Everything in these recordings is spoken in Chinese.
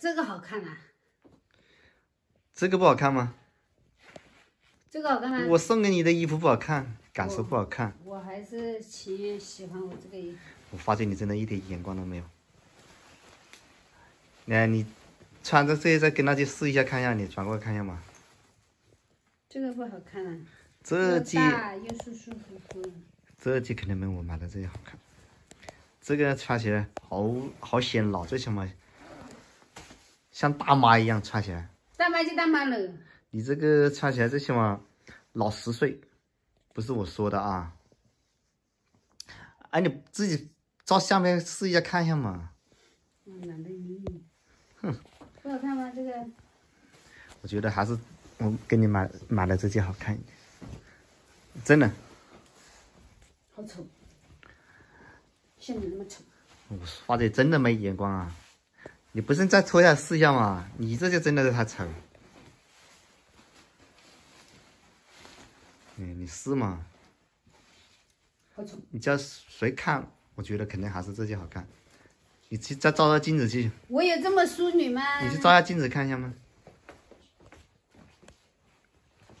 这个好看啊。这个不好看吗？这个好看吗？我送给你的衣服不好看，感受不好看。我还是喜欢我这个衣服。我发现你真的一点眼光都没有。来，你穿着这个再跟他去试一下，看一下，你转过来看一下嘛。这个不好看啊。这季又舒舒服服。这季肯定没我买的这个好看。 这个穿起来好显老，最起码像大妈一样穿起来。大妈就大妈了。你这个穿起来最起码老10岁，不是我说的啊。哎，你自己照相片试一下看一下嘛。嗯，懒得理你。哼。不好看吗？这个？我觉得还是我给你买的这件好看一点，真的。好丑。 像你那么丑，我发姐真的没眼光啊！你不是再脱下试一下吗？你这就真的是太丑。嗯，你试嘛？好丑！你叫谁看？我觉得肯定还是这件好看。你去再照照镜子去。我有这么淑女吗？你去照下镜子看一下吗？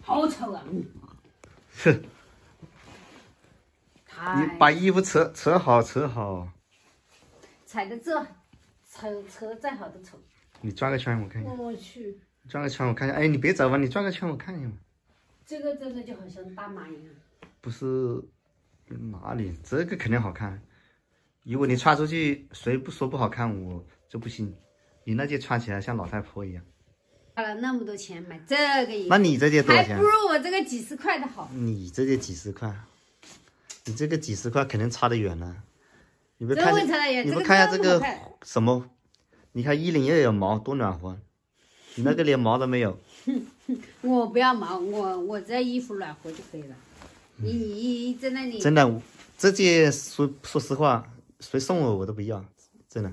好丑啊！哼。你把衣服扯好，踩得这，扯再好都丑。你转个圈我看一下。我去。转个圈我看一下，哎，你别走嘛，你转个圈我看一下嘛。这个真的就好像大妈一样。不是，哪里？这个肯定好看。如果你穿出去，谁不说不好看，我就不信。你那件穿起来像老太婆一样。花了那么多钱买这个衣服，那你这件多少钱？还不如我这个几十块的好。你这件几十块？ 你这个几十块肯定差得远了，你不看，你不看一下这个什么？你看102有毛，多暖和！你那个连毛都没有。我不要毛，我这衣服暖和就可以了。你在那里？真的，这件说实话，谁送我都不要，真的。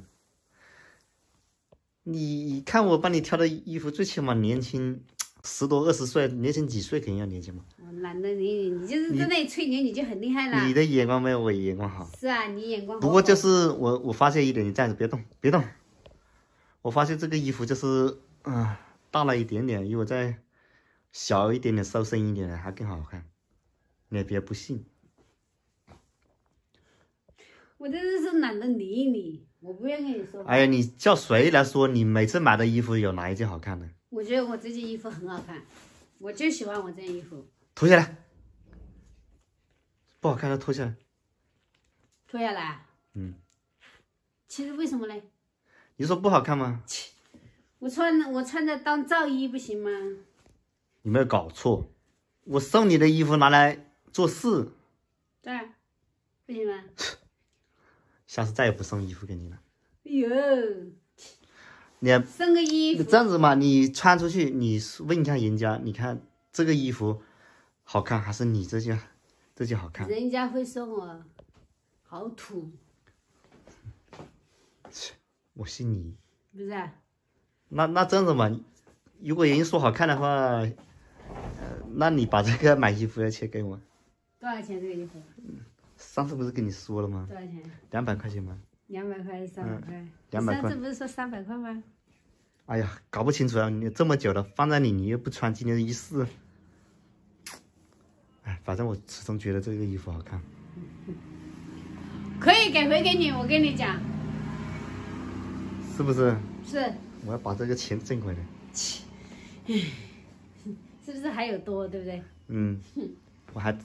你看我帮你挑的衣服，最起码年轻。 10多20岁，年轻几岁肯定要年轻嘛。我懒得理你，你就是在那里吹牛，你就很厉害啦。你的眼光没有我眼光好。是啊，你眼光好。不过就是我发现一点，你站着别动，别动。我发现这个衣服就是大了一点点，如果再小一点点、瘦身一点点还更好看。你也别不信。我真的是懒得理你，我不愿跟你说。哎呀，你叫谁来说你每次买的衣服有哪一件好看的？ 我觉得我这件衣服很好看，我就喜欢我这件衣服。脱下来，不好看的脱下来。脱下来？嗯。其实为什么嘞？你说不好看吗？我穿着当罩衣不行吗？你没有搞错，我送你的衣服拿来做事。对，不行吗？下次再也不送衣服给你了。哎呦。 你送个衣服，这样子嘛，你穿出去，你问一下人家，你看这个衣服好看还是你这件好看？人家会说我好土，我信你，不是、啊？那这样子嘛，如果人家说好看的话，那你把这个买衣服的钱给我。多少钱这个衣服？上次不是跟你说了吗？多少钱？200块钱吗？ 200块还是300块？200块。上次不是说300块吗？哎呀，搞不清楚啊！你这么久了，放在你，你又不穿，今天一试。哎，反正我始终觉得这个衣服好看。可以改回给你，我跟你讲。是不是？是。我要把这个钱挣回来。是不是还有多？对不对？嗯。我还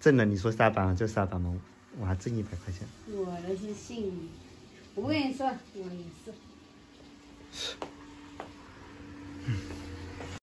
挣了，你说下班了就下班嘛。 我还挣100块钱，我的是信你，我跟你说，我也是。